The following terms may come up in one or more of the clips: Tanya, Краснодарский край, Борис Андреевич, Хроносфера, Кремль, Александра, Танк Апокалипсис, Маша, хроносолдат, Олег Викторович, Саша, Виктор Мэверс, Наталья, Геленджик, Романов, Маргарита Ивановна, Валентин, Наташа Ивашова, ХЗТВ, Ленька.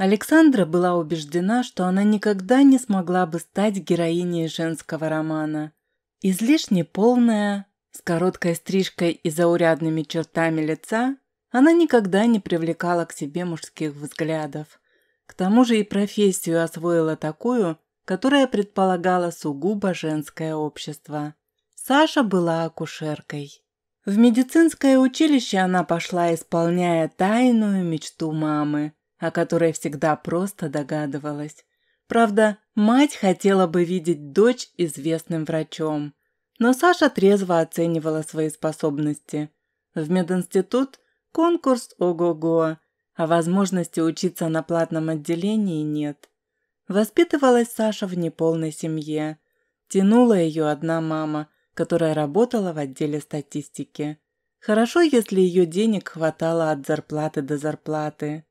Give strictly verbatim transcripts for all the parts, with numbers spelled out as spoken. Александра была убеждена, что она никогда не смогла бы стать героиней женского романа. Излишне полная, с короткой стрижкой и заурядными чертами лица, она никогда не привлекала к себе мужских взглядов. К тому же и профессию освоила такую, которая предполагала сугубо женское общество. Саша была акушеркой. В медицинское училище она пошла, исполняя тайную мечту мамы, о которой всегда просто догадывалась. Правда, мать хотела бы видеть дочь известным врачом. Но Саша трезво оценивала свои способности. В мединститут конкурс ого-го, а возможности учиться на платном отделении нет. Воспитывалась Саша в неполной семье. Тянула ее одна мама, которая работала в отделе статистики. Хорошо, если ее денег хватало от зарплаты до зарплаты.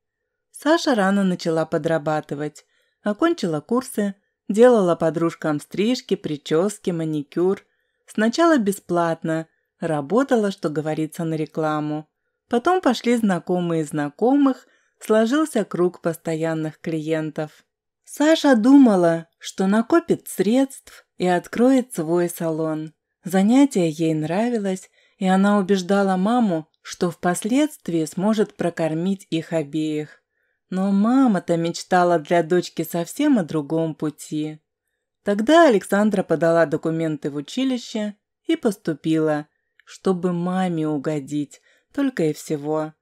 Саша рано начала подрабатывать. Окончила курсы, делала подружкам стрижки, прически, маникюр. Сначала бесплатно, работала, что говорится, на рекламу. Потом пошли знакомые знакомых, сложился круг постоянных клиентов. Саша думала, что накопит средств и откроет свой салон. Занятие ей нравилось, и она убеждала маму, что впоследствии сможет прокормить их обеих. Но мама-то мечтала для дочки совсем о другом пути. Тогда Александра подала документы в училище и поступила, чтобы маме угодить, только и всего.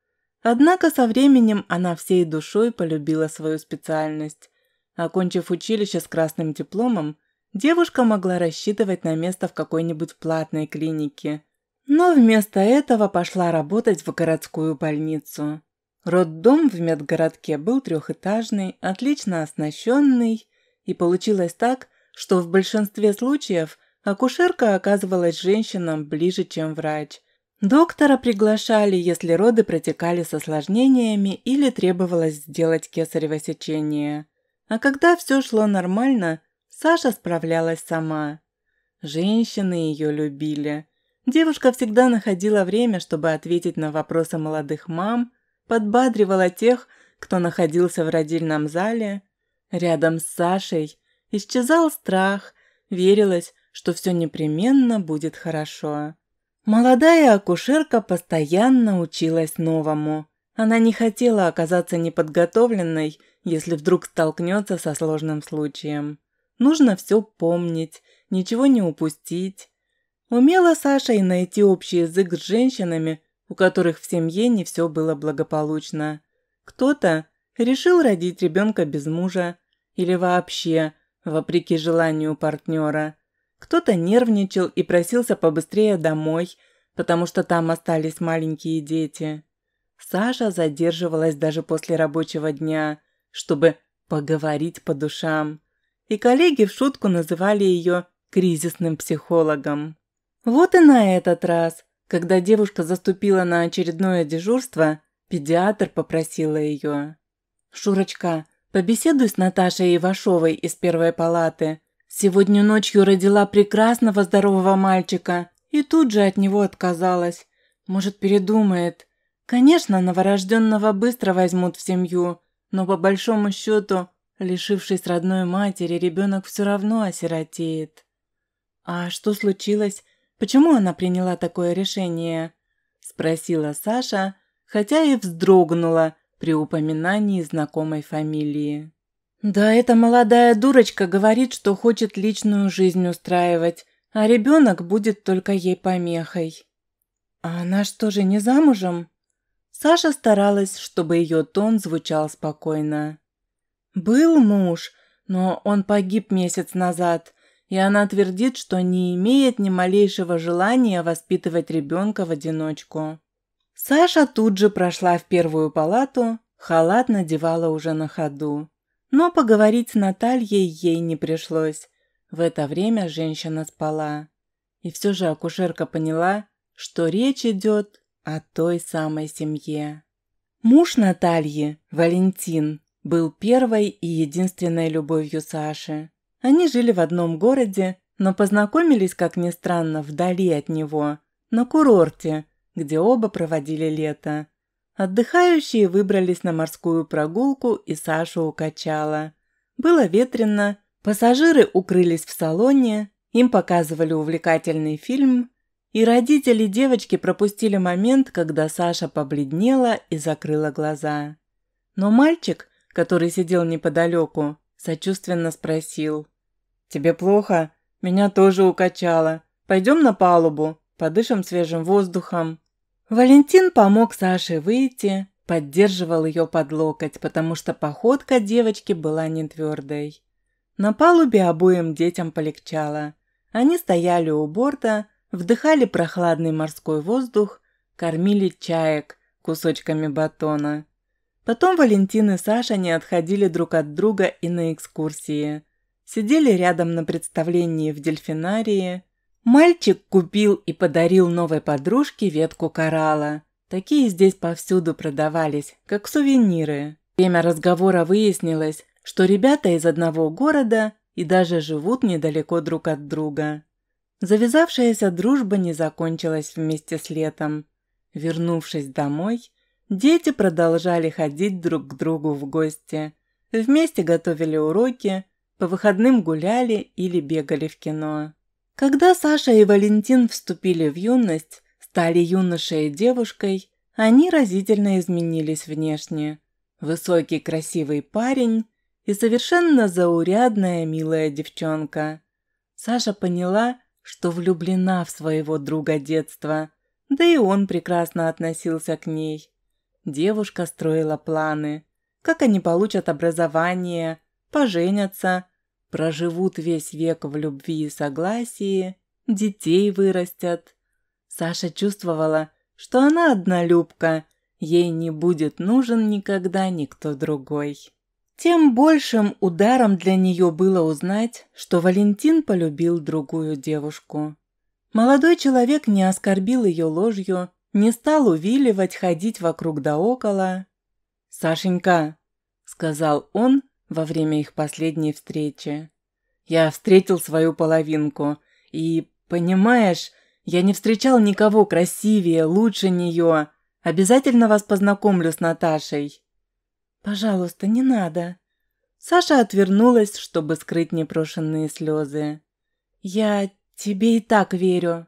Однако со временем она всей душой полюбила свою специальность. Окончив училище с красным дипломом, девушка могла рассчитывать на место в какой-нибудь платной клинике, но вместо этого пошла работать в городскую больницу. Роддом в медгородке был трехэтажный, отлично оснащенный, и получилось так, что в большинстве случаев акушерка оказывалась женщинам ближе, чем врач. Доктора приглашали, если роды протекали с осложнениями или требовалось сделать кесарево сечение. А когда все шло нормально, Саша справлялась сама. Женщины ее любили. Девушка всегда находила время, чтобы ответить на вопросы молодых мам, подбадривала тех, кто находился в родильном зале. Рядом с Сашей исчезал страх, верилось, что все непременно будет хорошо. Молодая акушерка постоянно училась новому. Она не хотела оказаться неподготовленной, если вдруг столкнется со сложным случаем. Нужно все помнить, ничего не упустить. Умела Саша и найти общий язык с женщинами, у которых в семье не все было благополучно. Кто-то решил родить ребенка без мужа или вообще, вопреки желанию партнера. Кто-то нервничал и просился побыстрее домой, потому что там остались маленькие дети. Саша задерживалась даже после рабочего дня, чтобы поговорить по душам. И коллеги в шутку называли ее кризисным психологом. Вот и на этот раз, когда девушка заступила на очередное дежурство, педиатр попросила ее: «Шурочка, побеседуй с Наташей Ивашовой из первой палаты. Сегодня ночью родила прекрасного здорового мальчика и тут же от него отказалась. Может, передумает. Конечно, новорожденного быстро возьмут в семью, но по большому счету, лишившись родной матери, ребенок все равно осиротеет». «А что случилось? Почему она приняла такое решение?» – спросила Саша, хотя и вздрогнула при упоминании знакомой фамилии. «Да эта молодая дурочка говорит, что хочет личную жизнь устраивать, а ребенок будет только ей помехой». «А она что же, не замужем?» Саша старалась, чтобы ее тон звучал спокойно. «Был муж, но он погиб месяц назад, и она твердит, что не имеет ни малейшего желания воспитывать ребенка в одиночку». Саша тут же прошла в первую палату, халат надевала уже на ходу. Но поговорить с Натальей ей не пришлось. В это время женщина спала. И все же акушерка поняла, что речь идет о той самой семье. Муж Натальи, Валентин, был первой и единственной любовью Саши. Они жили в одном городе, но познакомились, как ни странно, вдали от него, на курорте, где оба проводили лето. Отдыхающие выбрались на морскую прогулку, и Сашу укачало. Было ветрено, пассажиры укрылись в салоне, им показывали увлекательный фильм, и родители девочки пропустили момент, когда Саша побледнела и закрыла глаза. Но мальчик, который сидел неподалеку, сочувственно спросил: «Тебе плохо? Меня тоже укачало. Пойдем на палубу, подышим свежим воздухом». Валентин помог Саше выйти, поддерживал ее под локоть, потому что походка девочки была не твердой. На палубе обоим детям полегчало. Они стояли у борта, вдыхали прохладный морской воздух, кормили чаек кусочками батона. Потом Валентин и Саша не отходили друг от друга и на экскурсии. Сидели рядом на представлении в дельфинарии. Мальчик купил и подарил новой подружке ветку коралла. Такие здесь повсюду продавались, как сувениры. Во время разговора выяснилось, что ребята из одного города и даже живут недалеко друг от друга. Завязавшаяся дружба не закончилась вместе с летом. Вернувшись домой, дети продолжали ходить друг к другу в гости. Вместе готовили уроки, по выходным гуляли или бегали в кино. Когда Саша и Валентин вступили в юность, стали юношей и девушкой, они разительно изменились внешне. Высокий красивый парень и совершенно заурядная милая девчонка. Саша поняла, что влюблена в своего друга детства, да и он прекрасно относился к ней. Девушка строила планы, как они получат образование, поженятся, проживут весь век в любви и согласии, детей вырастят. Саша чувствовала, что она однолюбка, ей не будет нужен никогда никто другой. Тем большим ударом для нее было узнать, что Валентин полюбил другую девушку. Молодой человек не оскорбил ее ложью, не стал увиливать, ходить вокруг да около. «Сашенька», – сказал он, – во время их последней встречи. «Я встретил свою половинку, и, понимаешь, я не встречал никого красивее, лучше нее. Обязательно вас познакомлю с Наташей». «Пожалуйста, не надо». Саша отвернулась, чтобы скрыть непрошенные слезы. «Я тебе и так верю».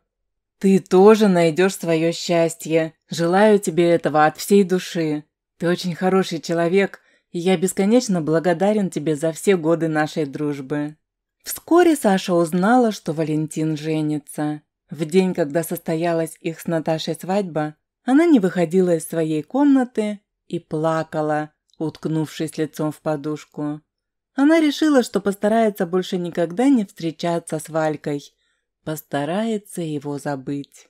«Ты тоже найдешь свое счастье. Желаю тебе этого от всей души. Ты очень хороший человек, и я бесконечно благодарен тебе за все годы нашей дружбы». Вскоре Саша узнала, что Валентин женится. В день, когда состоялась их с Наташей свадьба, она не выходила из своей комнаты и плакала, уткнувшись лицом в подушку. Она решила, что постарается больше никогда не встречаться с Валькой, постарается его забыть.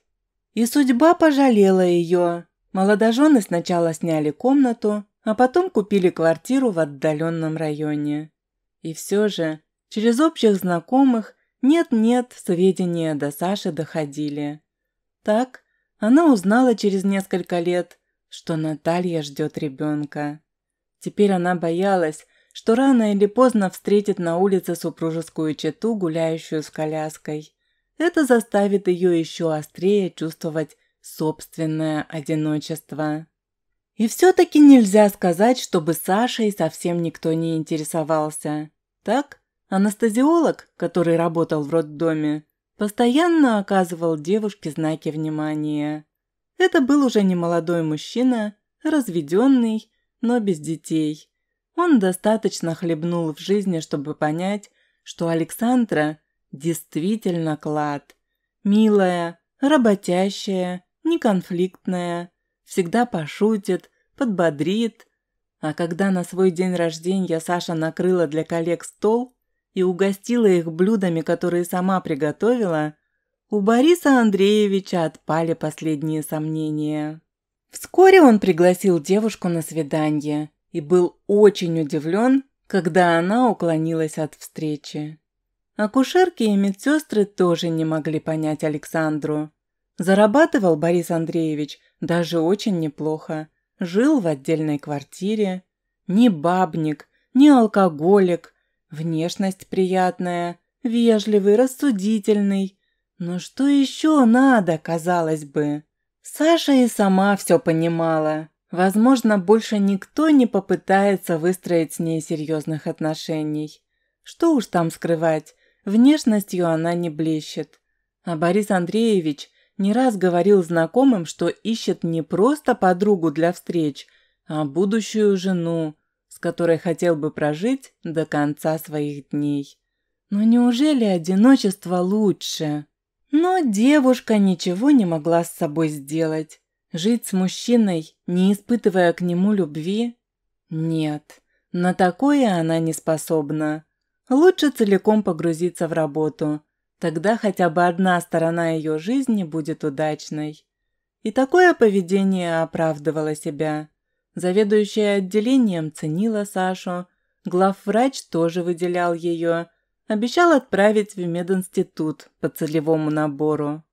И судьба пожалела ее. Молодожены сначала сняли комнату, а потом купили квартиру в отдаленном районе. И все же через общих знакомых нет-нет сведения до Саши доходили. Так она узнала через несколько лет, что Наталья ждет ребенка. Теперь она боялась, что рано или поздно встретит на улице супружескую чету, гуляющую с коляской. Это заставит ее еще острее чувствовать собственное одиночество. И все-таки нельзя сказать, чтобы Сашей совсем никто не интересовался. Так, анестезиолог, который работал в роддоме, постоянно оказывал девушке знаки внимания. Это был уже не молодой мужчина, разведенный, но без детей. Он достаточно хлебнул в жизни, чтобы понять, что Александра действительно клад. Милая, работящая, неконфликтная, всегда пошутит, подбодрит. А когда на свой день рождения Саша накрыла для коллег стол и угостила их блюдами, которые сама приготовила, у Бориса Андреевича отпали последние сомнения. Вскоре он пригласил девушку на свидание и был очень удивлен, когда она уклонилась от встречи. Акушерки и медсестры тоже не могли понять Александру. Зарабатывал Борис Андреевич даже очень неплохо. Жил в отдельной квартире. Ни бабник, ни алкоголик. Внешность приятная, вежливый, рассудительный. Но что еще надо, казалось бы? Саша и сама все понимала. Возможно, больше никто не попытается выстроить с ней серьезных отношений. Что уж там скрывать, внешностью она не блещет. А Борис Андреевич не раз говорил знакомым, что ищет не просто подругу для встреч, а будущую жену, с которой хотел бы прожить до конца своих дней. Но неужели одиночество лучше? Но девушка ничего не могла с собой сделать. Жить с мужчиной, не испытывая к нему любви? Нет, на такое она не способна. Лучше целиком погрузиться в работу. Тогда хотя бы одна сторона ее жизни будет удачной. И такое поведение оправдывало себя. Заведующая отделением ценила Сашу. Главврач тоже выделял ее. Обещал отправить в мединститут по целевому набору.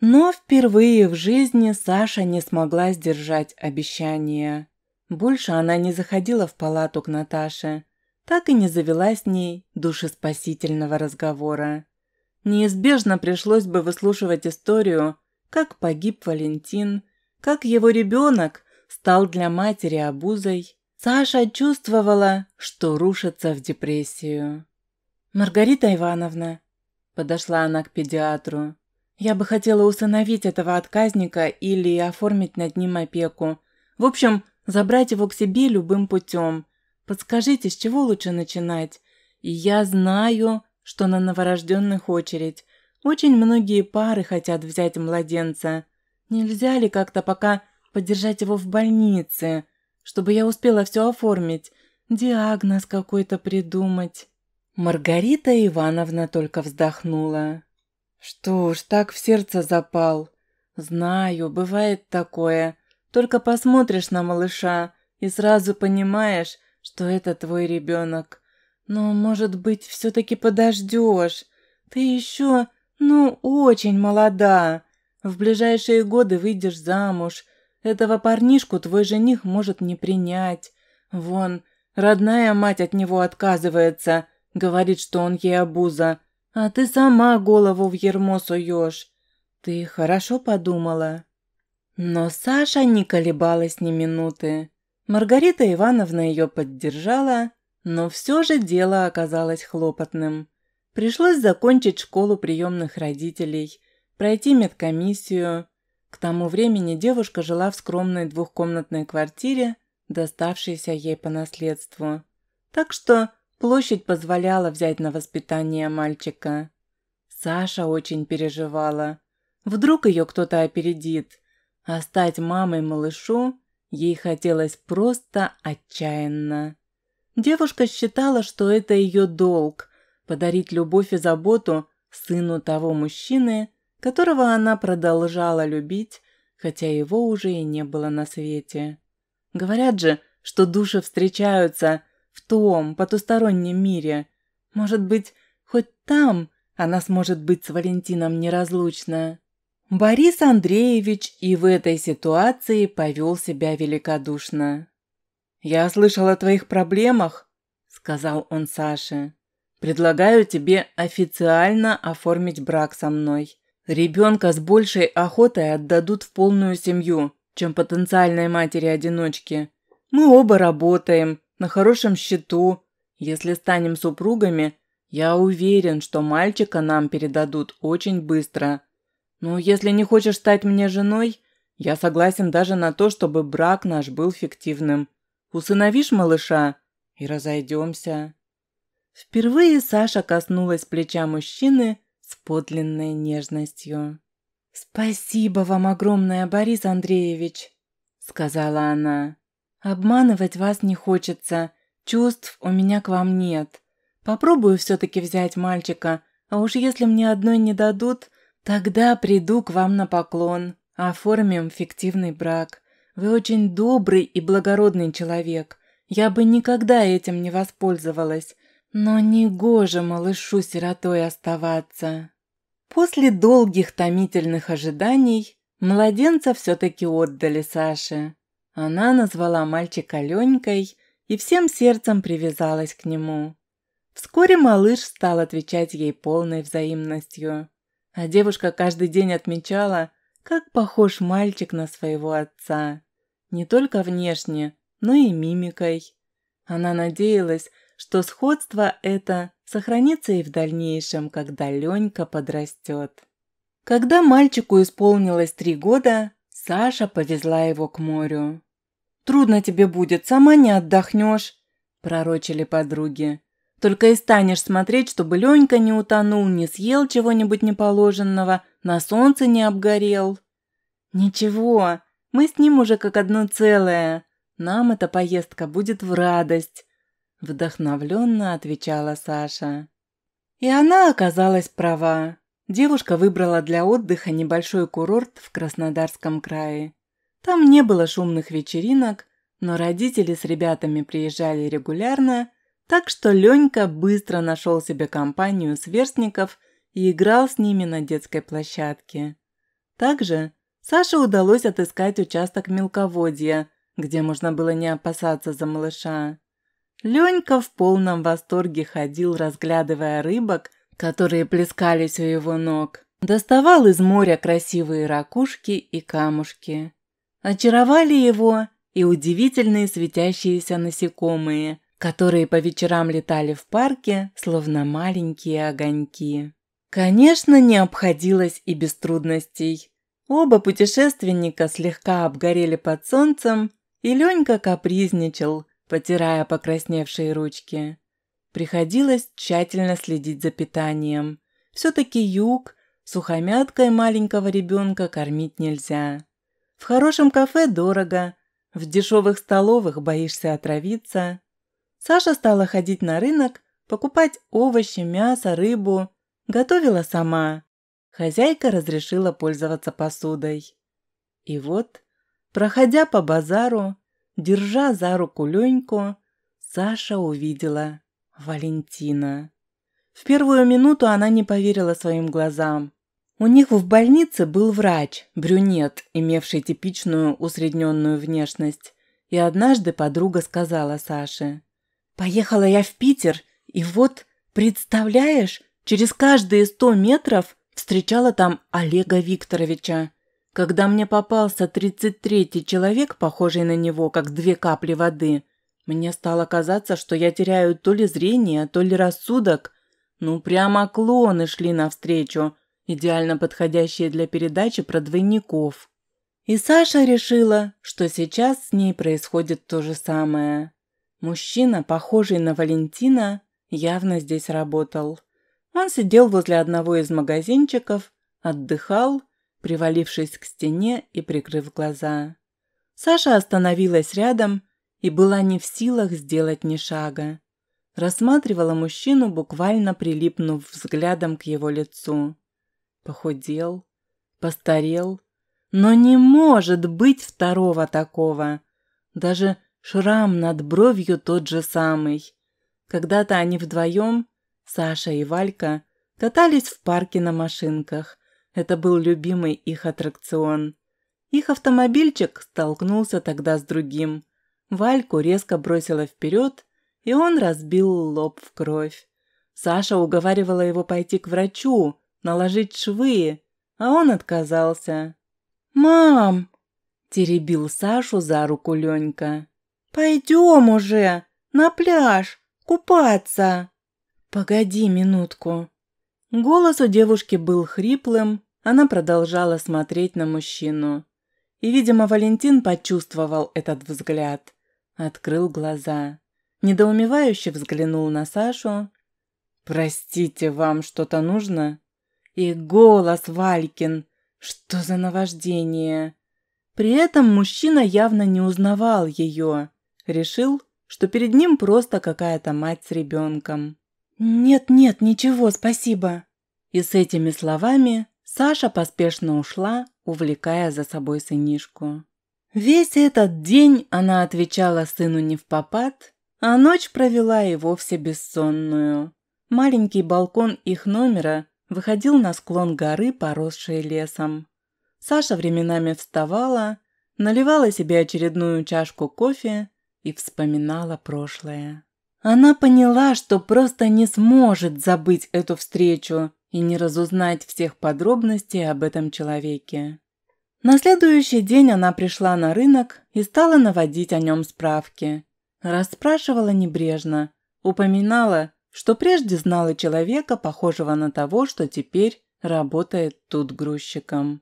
Но впервые в жизни Саша не смогла сдержать обещание. Больше она не заходила в палату к Наташе, так и не завела с ней душеспасительного разговора. Неизбежно пришлось бы выслушивать историю, как погиб Валентин, как его ребенок стал для матери обузой. Саша чувствовала, что рушится в депрессию. «Маргарита Ивановна», – подошла она к педиатру, – «я бы хотела усыновить этого отказника или оформить над ним опеку. В общем, забрать его к себе любым путем. Подскажите, с чего лучше начинать? И я знаю, что на новорожденных очередь. Очень многие пары хотят взять младенца. Нельзя ли как-то пока подержать его в больнице, чтобы я успела все оформить, диагноз какой-то придумать?» Маргарита Ивановна только вздохнула. «Что уж, так в сердце запал. Знаю, бывает такое. Только посмотришь на малыша и сразу понимаешь, что это твой ребенок. Но, может быть, все-таки подождешь. Ты еще, ну, очень молода. В ближайшие годы выйдешь замуж. Этого парнишку твой жених может не принять. Вон, родная мать от него отказывается». Говорит, что он ей обуза, а ты сама голову в ермо суешь. Ты хорошо подумала?» Но Саша не колебалась ни минуты. Маргарита Ивановна ее поддержала, но все же дело оказалось хлопотным. Пришлось закончить школу приемных родителей, пройти медкомиссию. К тому времени девушка жила в скромной двухкомнатной квартире, доставшейся ей по наследству. Так что площадь позволяла взять на воспитание мальчика. Саша очень переживала. Вдруг ее кто-то опередит. А стать мамой малышу ей хотелось просто отчаянно. Девушка считала, что это ее долг – подарить любовь и заботу сыну того мужчины, которого она продолжала любить, хотя его уже и не было на свете. Говорят же, что души встречаются – в том потустороннем мире. Может быть, хоть там она сможет быть с Валентином неразлучна. Борис Андреевич и в этой ситуации повел себя великодушно. «Я слышал о твоих проблемах», – сказал он Саше. «Предлагаю тебе официально оформить брак со мной. Ребенка с большей охотой отдадут в полную семью, чем потенциальной матери-одиночке. Мы оба работаем, на хорошем счету. Если станем супругами, я уверен, что мальчика нам передадут очень быстро. Но если не хочешь стать мне женой, я согласен даже на то, чтобы брак наш был фиктивным. Усыновишь малыша и разойдемся». Впервые Саша коснулась плеча мужчины с подлинной нежностью. «Спасибо вам огромное, Борис Андреевич», – сказала она. «Обманывать вас не хочется, чувств у меня к вам нет. Попробую все-таки взять мальчика, а уж если мне одной не дадут, тогда приду к вам на поклон, оформим фиктивный брак. Вы очень добрый и благородный человек, я бы никогда этим не воспользовалась, но негоже малышу сиротой оставаться». После долгих томительных ожиданий младенца все-таки отдали Саше. Она назвала мальчика Ленькой и всем сердцем привязалась к нему. Вскоре малыш стал отвечать ей полной взаимностью, а девушка каждый день отмечала, как похож мальчик на своего отца. не только внешне, но и мимикой. Она надеялась, что сходство это сохранится и в дальнейшем, когда Ленька подрастет. Когда мальчику исполнилось три года, Саша повезла его к морю. «Трудно тебе будет, сама не отдохнешь», – пророчили подруги. «Только и станешь смотреть, чтобы Ленька не утонул, не съел чего-нибудь неположенного, на солнце не обгорел». «Ничего, мы с ним уже как одно целое. Нам эта поездка будет в радость», – вдохновленно отвечала Саша. И она оказалась права. Девушка выбрала для отдыха небольшой курорт в Краснодарском крае. Там не было шумных вечеринок, но родители с ребятами приезжали регулярно, так что Ленька быстро нашел себе компанию сверстников и играл с ними на детской площадке. Также Саше удалось отыскать участок мелководья, где можно было не опасаться за малыша. Ленька в полном восторге ходил, разглядывая рыбок, которые плескались у его ног, доставал из моря красивые ракушки и камушки. Очаровали его и удивительные светящиеся насекомые, которые по вечерам летали в парке, словно маленькие огоньки. Конечно, не обходилось и без трудностей. Оба путешественника слегка обгорели под солнцем, и Ленька капризничал, потирая покрасневшие ручки. Приходилось тщательно следить за питанием. Все-таки юг, сухомяткой маленького ребенка кормить нельзя. В хорошем кафе дорого, в дешевых столовых боишься отравиться. Саша стала ходить на рынок, покупать овощи, мясо, рыбу. Готовила сама. Хозяйка разрешила пользоваться посудой. И вот, проходя по базару, держа за руку Леньку, Саша увидела Валентина. В первую минуту она не поверила своим глазам. У них в больнице был врач, брюнет, имевший типичную усредненную внешность. И однажды подруга сказала Саше: «Поехала я в Питер, и вот, представляешь, через каждые сто метров встречала там Олега Викторовича. Когда мне попался тридцать третий человек, похожий на него, как две капли воды, мне стало казаться, что я теряю то ли зрение, то ли рассудок. Ну, прямо клоны шли навстречу, идеально подходящие для передачи про двойников». И Саша решила, что сейчас с ней происходит то же самое. Мужчина, похожий на Валентина, явно здесь работал. Он сидел возле одного из магазинчиков, отдыхал, привалившись к стене и прикрыв глаза. Саша остановилась рядом и была не в силах сделать ни шага. Рассматривала мужчину, буквально прилипнув взглядом к его лицу. Похудел, постарел, но не может быть второго такого. Даже шрам над бровью тот же самый. Когда-то они вдвоем, Саша и Валька, катались в парке на машинках. Это был любимый их аттракцион. Их автомобильчик столкнулся тогда с другим. Вальку резко бросило вперед, и он разбил лоб в кровь. Саша уговаривала его пойти к врачу, наложить швы, а он отказался. «Мам!» – теребил Сашу за руку Ленька. «Пойдем уже на пляж купаться!» «Погоди минутку!» Голос у девушки был хриплым, она продолжала смотреть на мужчину. И, видимо, Валентин почувствовал этот взгляд. Открыл глаза. Недоумевающе взглянул на Сашу. «Простите, вам что-то нужно?» И голос Валькин. Что за наваждение? При этом мужчина явно не узнавал ее. Решил, что перед ним просто какая-то мать с ребенком. «Нет-нет, ничего, спасибо». И с этими словами Саша поспешно ушла, увлекая за собой сынишку. Весь этот день она отвечала сыну невпопад, а ночь провела и вовсе бессонную. Маленький балкон их номера выходил на склон горы, поросшей лесом. Саша временами вставала, наливала себе очередную чашку кофе и вспоминала прошлое. Она поняла, что просто не сможет забыть эту встречу и не разузнать всех подробностей об этом человеке. На следующий день она пришла на рынок и стала наводить о нем справки. Расспрашивала небрежно, упоминала, что прежде знала человека, похожего на того, что теперь работает тут грузчиком.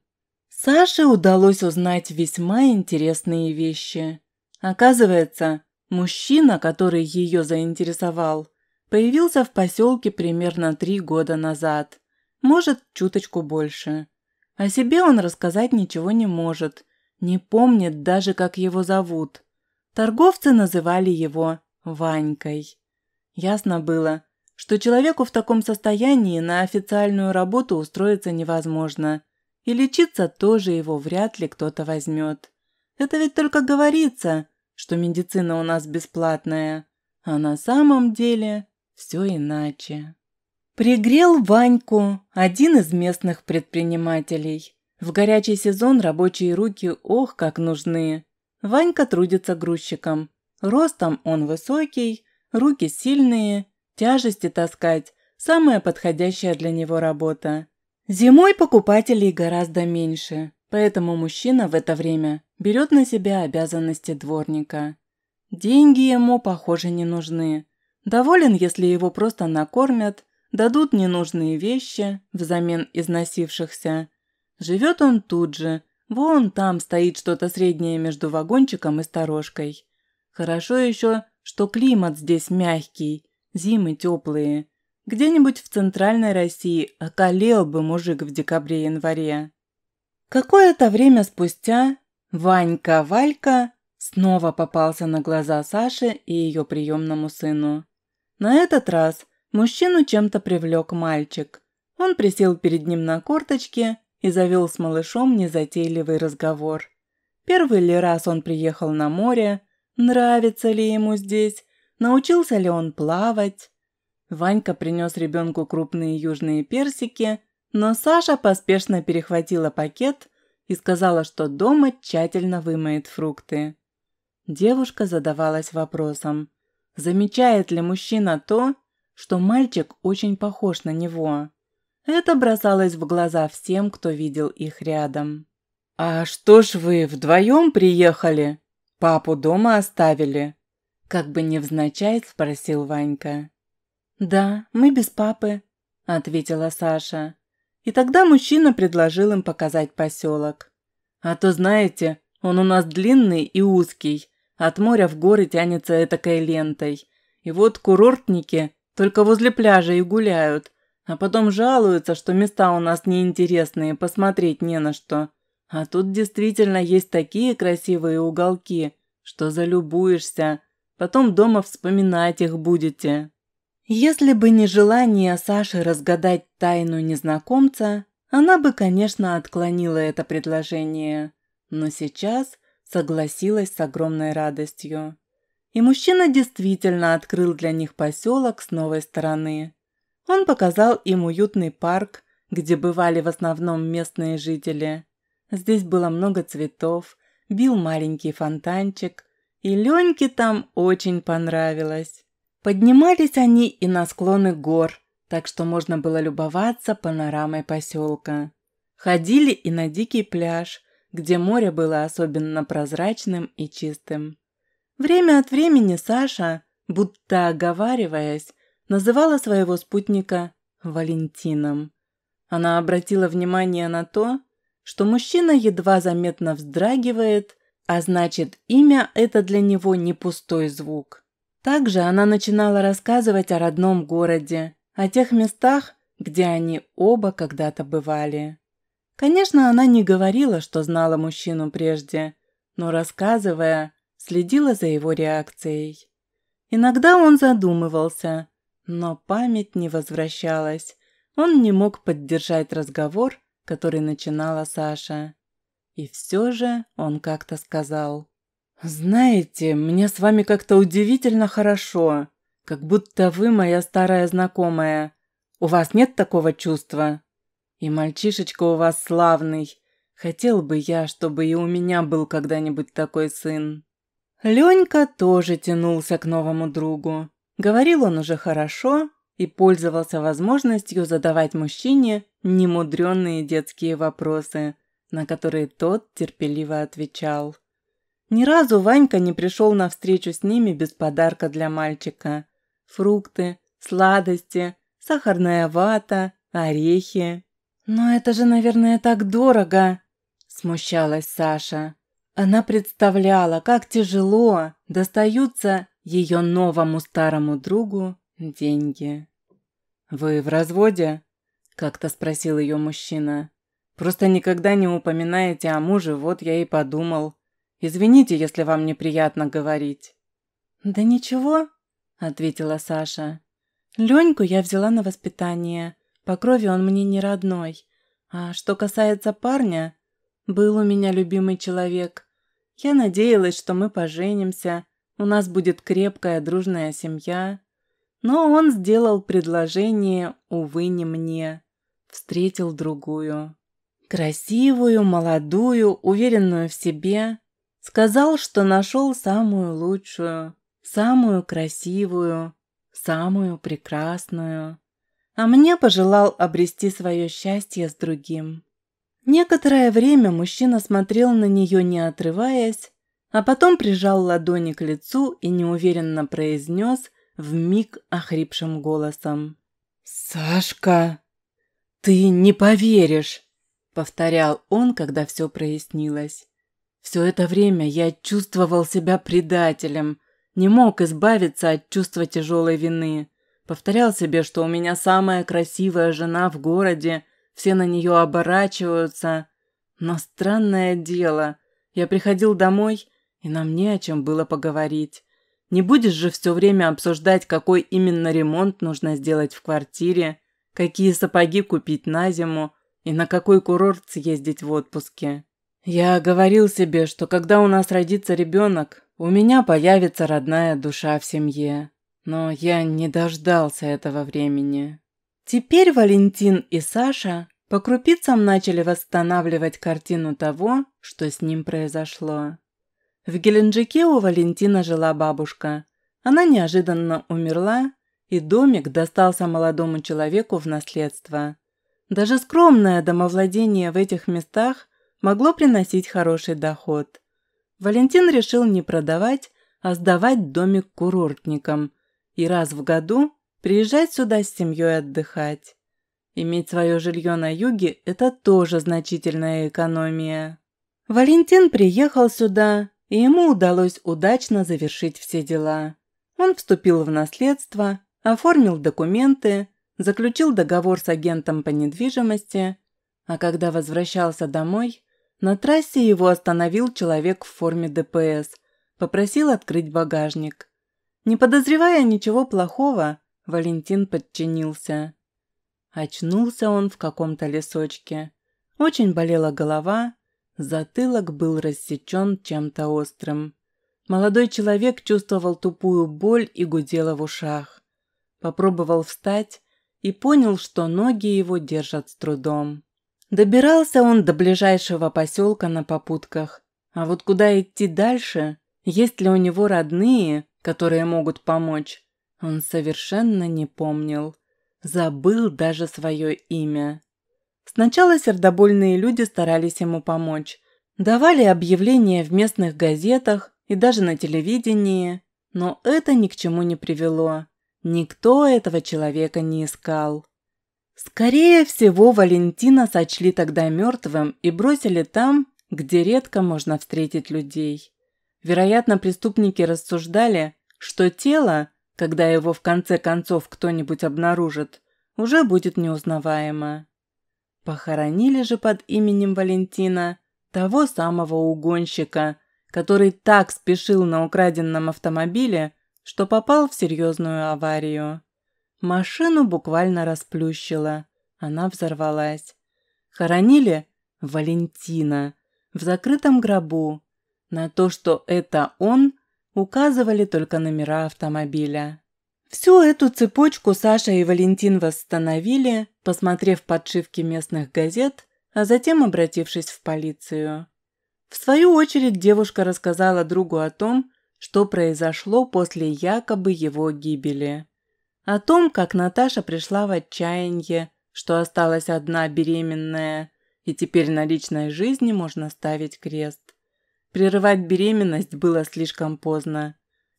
Саше удалось узнать весьма интересные вещи. Оказывается, мужчина, который ее заинтересовал, появился в поселке примерно три года назад, может, чуточку больше. О себе он рассказать ничего не может, не помнит даже, как его зовут. Торговцы называли его Ванькой. Ясно было, что человеку в таком состоянии на официальную работу устроиться невозможно, и лечиться тоже его вряд ли кто-то возьмет. Это ведь только говорится, что медицина у нас бесплатная, а на самом деле все иначе. Пригрел Ваньку один из местных предпринимателей. В горячий сезон рабочие руки ох как нужны. Ванька трудится грузчиком. Ростом он высокий, руки сильные, тяжести таскать – самая подходящая для него работа. Зимой покупателей гораздо меньше, поэтому мужчина в это время берет на себя обязанности дворника. Деньги ему, похоже, не нужны. Доволен, если его просто накормят, дадут ненужные вещи взамен износившихся. Живет он тут же, вон там стоит что-то среднее между вагончиком и сторожкой. Хорошо еще, что климат здесь мягкий, зимы теплые. Где-нибудь в центральной России околел бы мужик в декабре-январе. Какое-то время спустя Ванька-Валька снова попался на глаза Саше и ее приемному сыну. На этот раз мужчину чем-то привлек мальчик. Он присел перед ним на корточке и завел с малышом незатейливый разговор. Первый ли раз он приехал на море, нравится ли ему здесь, научился ли он плавать. Ванька принес ребенку крупные южные персики, но Саша поспешно перехватила пакет и сказала, что дома тщательно вымоет фрукты. Девушка задавалась вопросом, замечает ли мужчина то, что мальчик очень похож на него. Это бросалось в глаза всем, кто видел их рядом. «А что ж вы вдвоем приехали? Папу дома оставили?» — как бы невзначай спросил Ванька. «Да, мы без папы», – ответила Саша. И тогда мужчина предложил им показать поселок. «А то, знаете, он у нас длинный и узкий, от моря в горы тянется этакой лентой. И вот курортники только возле пляжа и гуляют, а потом жалуются, что места у нас неинтересные, посмотреть не на что. А тут действительно есть такие красивые уголки, что залюбуешься, потом дома вспоминать их будете». Если бы не желание Саши разгадать тайну незнакомца, она бы, конечно, отклонила это предложение, но сейчас согласилась с огромной радостью. И мужчина действительно открыл для них поселок с новой стороны. Он показал им уютный парк, где бывали в основном местные жители. Здесь было много цветов, бил маленький фонтанчик, и Леньке там очень понравилось. Поднимались они и на склоны гор, так что можно было любоваться панорамой поселка. Ходили и на дикий пляж, где море было особенно прозрачным и чистым. Время от времени Саша, будто оговариваясь, называла своего спутника Валентином. Она обратила внимание на то, что мужчина едва заметно вздрагивает, а значит, имя это для него не пустой звук. Также она начинала рассказывать о родном городе, о тех местах, где они оба когда-то бывали. Конечно, она не говорила, что знала мужчину прежде, но, рассказывая, следила за его реакцией. Иногда он задумывался, но память не возвращалась. Он не мог поддержать разговор, который начинала Саша. И все же он как-то сказал: «Знаете, мне с вами как-то удивительно хорошо, как будто вы моя старая знакомая. У вас нет такого чувства? И мальчишечка у вас славный. Хотел бы я, чтобы и у меня был когда-нибудь такой сын». Ленька тоже тянулся к новому другу. Говорил он уже хорошо и пользовался возможностью задавать мужчине немудренные детские вопросы, на которые тот терпеливо отвечал. Ни разу Ванька не пришел на встречу с ними без подарка для мальчика. Фрукты, сладости, сахарная вата, орехи. «Но это же, наверное, так дорого!» – смущалась Саша. Она представляла, как тяжело достаются ее новому старому другу деньги. «Вы в разводе?» – как-то спросил ее мужчина. «Просто никогда не упоминаете о муже, вот я и подумал. Извините, если вам неприятно говорить». «Да ничего», – ответила Саша. «Леньку я взяла на воспитание. По крови он мне не родной. А что касается парня, был у меня любимый человек. Я надеялась, что мы поженимся, у нас будет крепкая дружная семья. Но он сделал предложение, увы, не мне. Встретил другую. Красивую, молодую, уверенную в себе. Сказал, что нашел самую лучшую, самую красивую, самую прекрасную. А мне пожелал обрести свое счастье с другим. Некоторое время мужчина смотрел на нее, не отрываясь, а потом прижал ладони к лицу и неуверенно произнес вмиг охрипшим голосом. «Сашка, ты не поверишь!» – повторял он, когда все прояснилось. «Все это время я чувствовал себя предателем, не мог избавиться от чувства тяжелой вины. Повторял себе, что у меня самая красивая жена в городе, все на нее оборачиваются. Но странное дело, я приходил домой, и нам не о чем было поговорить. Не будешь же все время обсуждать, какой именно ремонт нужно сделать в квартире, какие сапоги купить на зиму и на какой курорт съездить в отпуске. Я говорил себе, что когда у нас родится ребенок, у меня появится родная душа в семье. Но я не дождался этого времени». Теперь Валентин и Саша по крупицам начали восстанавливать картину того, что с ним произошло. В Геленджике у Валентина жила бабушка. Она неожиданно умерла, и домик достался молодому человеку в наследство. Даже скромное домовладение в этих местах могло приносить хороший доход. Валентин решил не продавать, а сдавать домик курортникам и раз в году приезжать сюда с семьей отдыхать. Иметь свое жилье на юге – это тоже значительная экономия. Валентин приехал сюда, и ему удалось удачно завершить все дела. Он вступил в наследство, оформил документы, заключил договор с агентом по недвижимости, а когда возвращался домой, на трассе его остановил человек в форме Дэ Пэ Эс, попросил открыть багажник. Не подозревая ничего плохого, Валентин подчинился. Очнулся он в каком-то лесочке. Очень болела голова, затылок был рассечен чем-то острым. Молодой человек чувствовал тупую боль и гудела в ушах. Попробовал встать и понял, что ноги его держат с трудом. Добирался он до ближайшего поселка на попутках. А вот куда идти дальше, есть ли у него родные, которые могут помочь, он совершенно не помнил. Забыл даже свое имя. Сначала сердобольные люди старались ему помочь. Давали объявления в местных газетах и даже на телевидении. Но это ни к чему не привело. Никто этого человека не искал. Скорее всего, Валентина сочли тогда мертвым и бросили там, где редко можно встретить людей. Вероятно, преступники рассуждали, что тело, когда его в конце концов кто-нибудь обнаружит, уже будет неузнаваемо. Похоронили же под именем Валентина того самого угонщика, который так спешил на украденном автомобиле, что попал в серьезную аварию. Машину буквально расплющило, она взорвалась. Хоронили Валентина в закрытом гробу. На то, что это он, указывали только номера автомобиля. Всю эту цепочку Саша и Валентин восстановили, посмотрев подшивки местных газет, а затем обратившись в полицию. В свою очередь девушка рассказала другу о том, что произошло после якобы его гибели. О том, как Наташа пришла в отчаяние, что осталась одна беременная, и теперь на личной жизни можно ставить крест. Прерывать беременность было слишком поздно.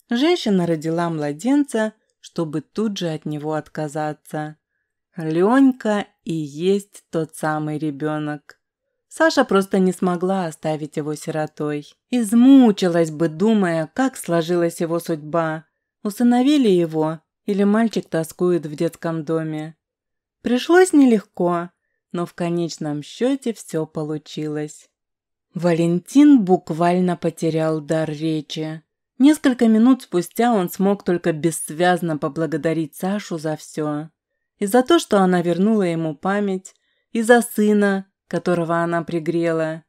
Женщина родила младенца, чтобы тут же от него отказаться. Ленька и есть тот самый ребенок. Саша просто не смогла оставить его сиротой. Измучилась бы, думая, как сложилась его судьба. Усыновили его или мальчик тоскует в детском доме. Пришлось нелегко, но в конечном счете все получилось. Валентин буквально потерял дар речи. Несколько минут спустя он смог только бессвязно поблагодарить Сашу за все. И за то, что она вернула ему память, и за сына, которого она пригрела,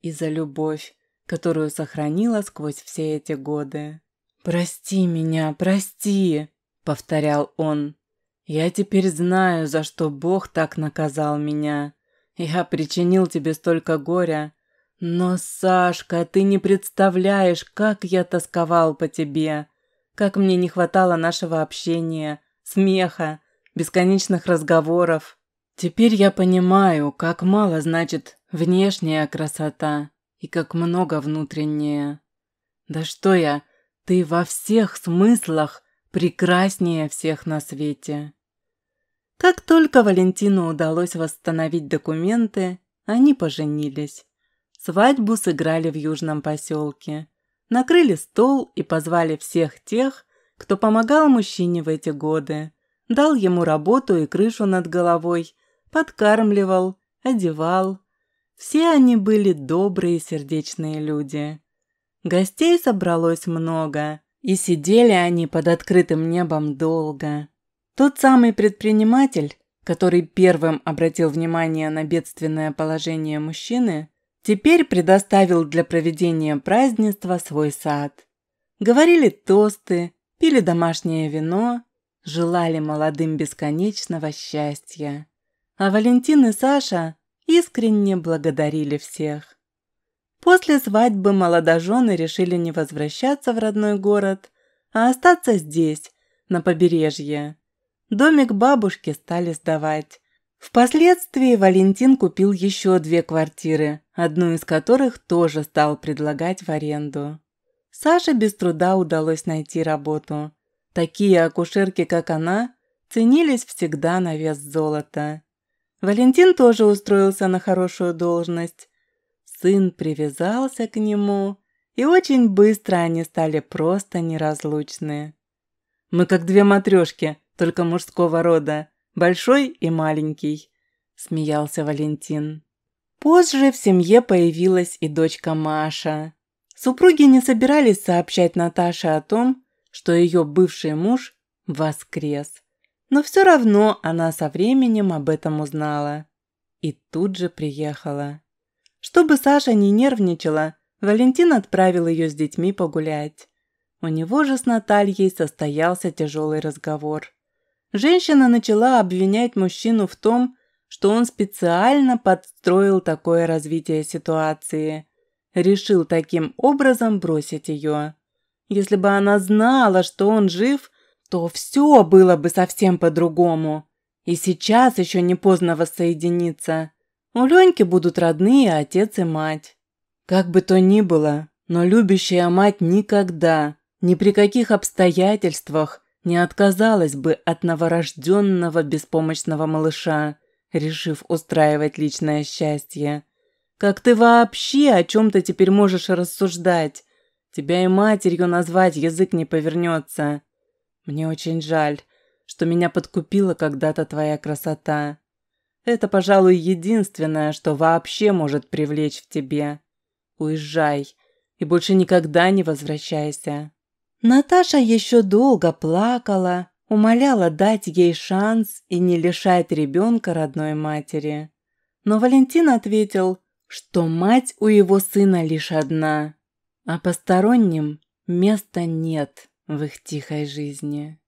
и за любовь, которую сохранила сквозь все эти годы. «Прости меня, прости!» – повторял он. «Я теперь знаю, за что Бог так наказал меня. Я причинил тебе столько горя. Но, Сашка, ты не представляешь, как я тосковал по тебе, как мне не хватало нашего общения, смеха, бесконечных разговоров. Теперь я понимаю, как мало значит внешняя красота и как много внутренняя. Да что я, ты во всех смыслах прекраснее всех на свете». Как только Валентину удалось восстановить документы, они поженились. Свадьбу сыграли в южном поселке. Накрыли стол и позвали всех тех, кто помогал мужчине в эти годы. Дал ему работу и крышу над головой, подкармливал, одевал. Все они были добрые, сердечные люди. Гостей собралось много, и сидели они под открытым небом долго. Тот самый предприниматель, который первым обратил внимание на бедственное положение мужчины, теперь предоставил для проведения празднества свой сад. Говорили тосты, пили домашнее вино, желали молодым бесконечного счастья. А Валентин и Саша искренне благодарили всех. После свадьбы молодожены решили не возвращаться в родной город, а остаться здесь, на побережье. Домик бабушки стали сдавать. Впоследствии Валентин купил еще две квартиры, одну из которых тоже стал предлагать в аренду. Саше без труда удалось найти работу. Такие акушерки, как она, ценились всегда на вес золота. Валентин тоже устроился на хорошую должность. Сын привязался к нему, и очень быстро они стали просто неразлучны. «Мы как две матрешки, только мужского рода. Большой и маленький», – смеялся Валентин. Позже в семье появилась и дочка Маша. Супруги не собирались сообщать Наташе о том, что ее бывший муж воскрес. Но все равно она со временем об этом узнала. И тут же приехала. Чтобы Саша не нервничала, Валентин отправил ее с детьми погулять. У него же с Натальей состоялся тяжелый разговор. Женщина начала обвинять мужчину в том, что он специально подстроил такое развитие ситуации. Решил таким образом бросить ее. Если бы она знала, что он жив, то все было бы совсем по-другому. И сейчас еще не поздно воссоединиться. У Леньки будут родные отец и мать. Как бы то ни было, но любящая мать никогда, ни при каких обстоятельствах, не отказалась бы от новорожденного беспомощного малыша, решив устраивать личное счастье. «Как ты вообще о чем-то теперь можешь рассуждать? Тебя и матерью назвать язык не повернется. Мне очень жаль, что меня подкупила когда-то твоя красота. Это, пожалуй, единственное, что вообще может привлечь в тебе. Уезжай и больше никогда не возвращайся». Наташа еще долго плакала, умоляла дать ей шанс и не лишать ребенка родной матери. Но Валентин ответил, что мать у его сына лишь одна, а посторонним места нет в их тихой жизни.